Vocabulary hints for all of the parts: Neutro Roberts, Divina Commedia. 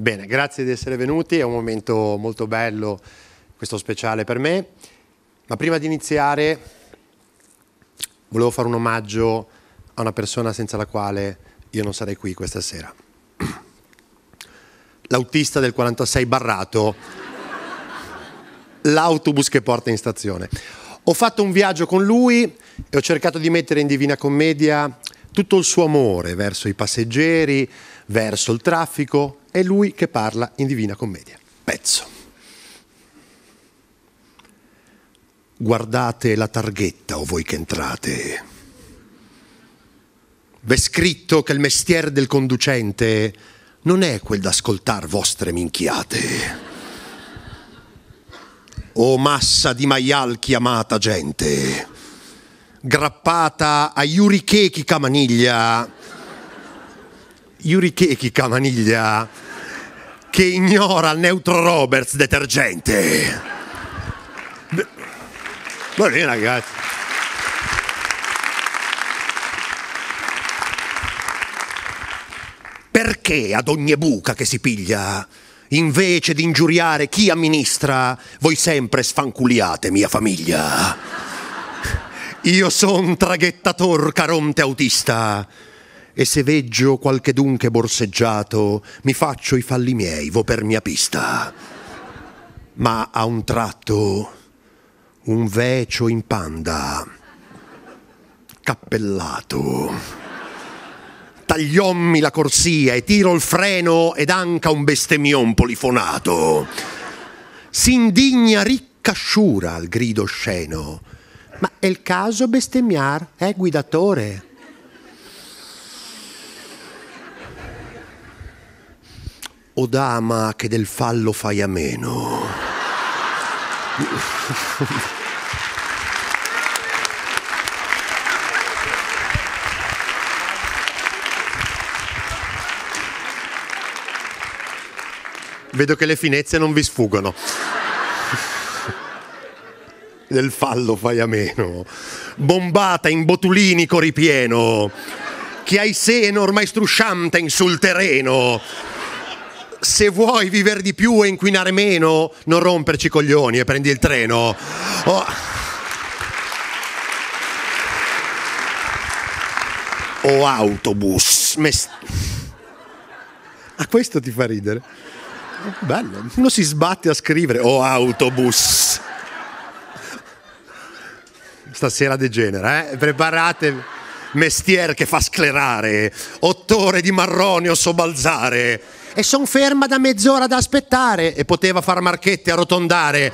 Bene, grazie di essere venuti, è un momento molto bello, questo speciale per me, ma prima di iniziare volevo fare un omaggio a una persona senza la quale io non sarei qui questa sera. L'autista del 46 barrato, l'autobus che porta in stazione. Ho fatto un viaggio con lui e ho cercato di mettere in Divina Commedia tutto il suo amore verso i passeggeri, verso il traffico, è lui che parla in Divina Commedia. Pezzo. Guardate la targhetta o voi che entrate. V'è scritto che il mestiere del conducente non è quel d'ascoltar vostre minchiate. O massa di maial chiamata gente, grappata a Iurichechi Camaniglia, che ignora il Neutro Roberts detergente. Buonasera ragazzi. Perché ad ogni buca che si piglia, invece di ingiuriare chi amministra, voi sempre sfanculiate mia famiglia? Io son traghettator caronte autista, e se veggio qualchedun che borseggiato, mi faccio i falli miei, vo per mia pista. Ma a un tratto, un vecio in panda, cappellato, tagliommi la corsia e tiro il freno ed anca un bestemmion polifonato. S'indigna riccasciura al grido sceno. Ma è il caso bestemmiar, guidatore? O dama che del fallo fai a meno. Vedo che le finezze non vi sfuggono. Del fallo fai a meno. Bombata in botulinico ripieno, che hai seno ormai strusciante in sul terreno. Se vuoi viver di più e inquinare meno, non romperci i coglioni e prendi il treno. O autobus. A questo ti fa ridere? Bello, uno si sbatte a scrivere "o autobus". Stasera degenera, preparatevi. Mestier che fa sclerare, 8 ore di marronio sobbalzare, e son ferma da mezz'ora ad aspettare, e poteva far marchette, arrotondare,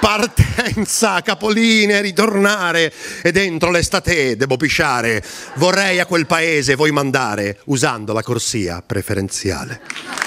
partenza, capoline, ritornare, e dentro l'estate devo pisciare, vorrei a quel paese voi mandare, usando la corsia preferenziale.